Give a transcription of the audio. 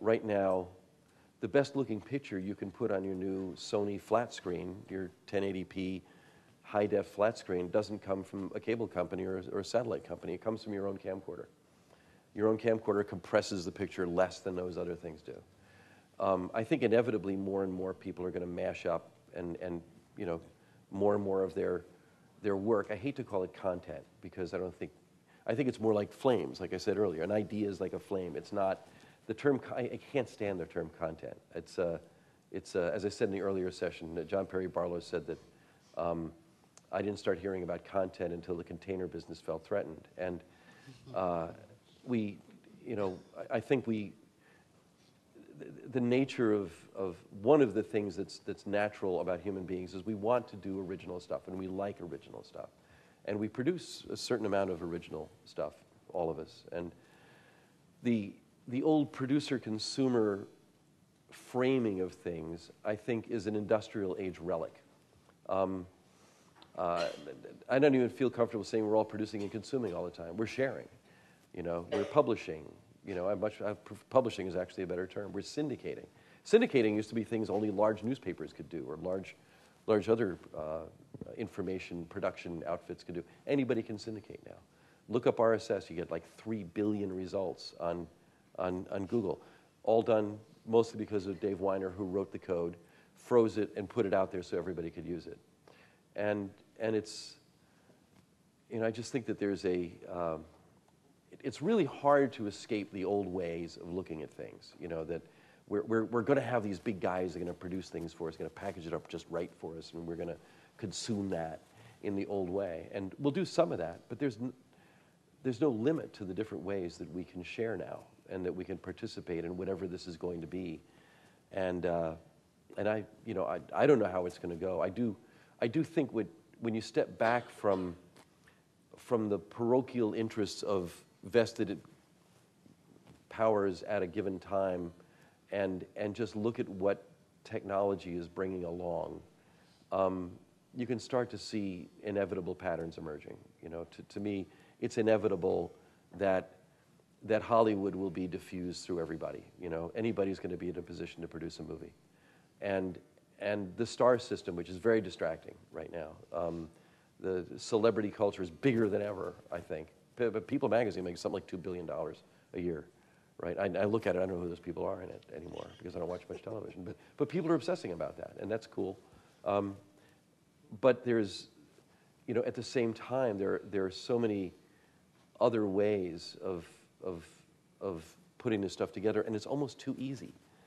right now, the best looking picture you can put on your new Sony flat screen, your 1080p high def flat screen, doesn't come from a cable company or a satellite company. It comes from your own camcorder. Your own camcorder compresses the picture less than those other things do. I think inevitably more and more people are going to mash up and you know, more and more of their work. I hate to call it content because I think it's more like flames, like I said earlier. An idea is like a flame. It's not, the term, I can't stand the term content. It's as I said in the earlier session, John Perry Barlow said that I didn't start hearing about content until the container business felt threatened. And we, you know, I think we, the nature of one of the things that's natural about human beings is we want to do original stuff and we like original stuff. And we produce a certain amount of original stuff, all of us. And the old producer-consumer framing of things, I think, is an industrial age relic. I don't even feel comfortable saying we're all producing and consuming all the time. We're sharing, you know, we're publishing. You know, publishing is actually a better term. We're syndicating. Syndicating used to be things only large newspapers could do, or large other information production outfits could do. Anybody can syndicate now. Look up RSS, you get like 3 billion results on Google. All done mostly because of Dave Weiner, who wrote the code, froze it, and put it out there so everybody could use it. And it's, you know, I just think that there's a, it's really hard to escape the old ways of looking at things, you know, that we're going to have these big guys that are going to produce things for us, going to package it up just right for us, and we're going to consume that in the old way. And we'll do some of that, but there's no limit to the different ways that we can share now and that we can participate in whatever this is going to be. And I, you know, I don't know how it's going to go. I do think when you step back from the parochial interests of vested powers at a given time and just look at what technology is bringing along, you can start to see inevitable patterns emerging. You know, to me, it's inevitable that Hollywood will be diffused through everybody. You know, anybody's going to be in a position to produce a movie. And the star system, which is very distracting right now, the celebrity culture is bigger than ever, I think. But People magazine makes something like $2 billion a year, right? I look at it, I don't know who those people are in it anymore because I don't watch much television. But people are obsessing about that, and that's cool. But there's, you know, at the same time, there are so many other ways of putting this stuff together, and it's almost too easy.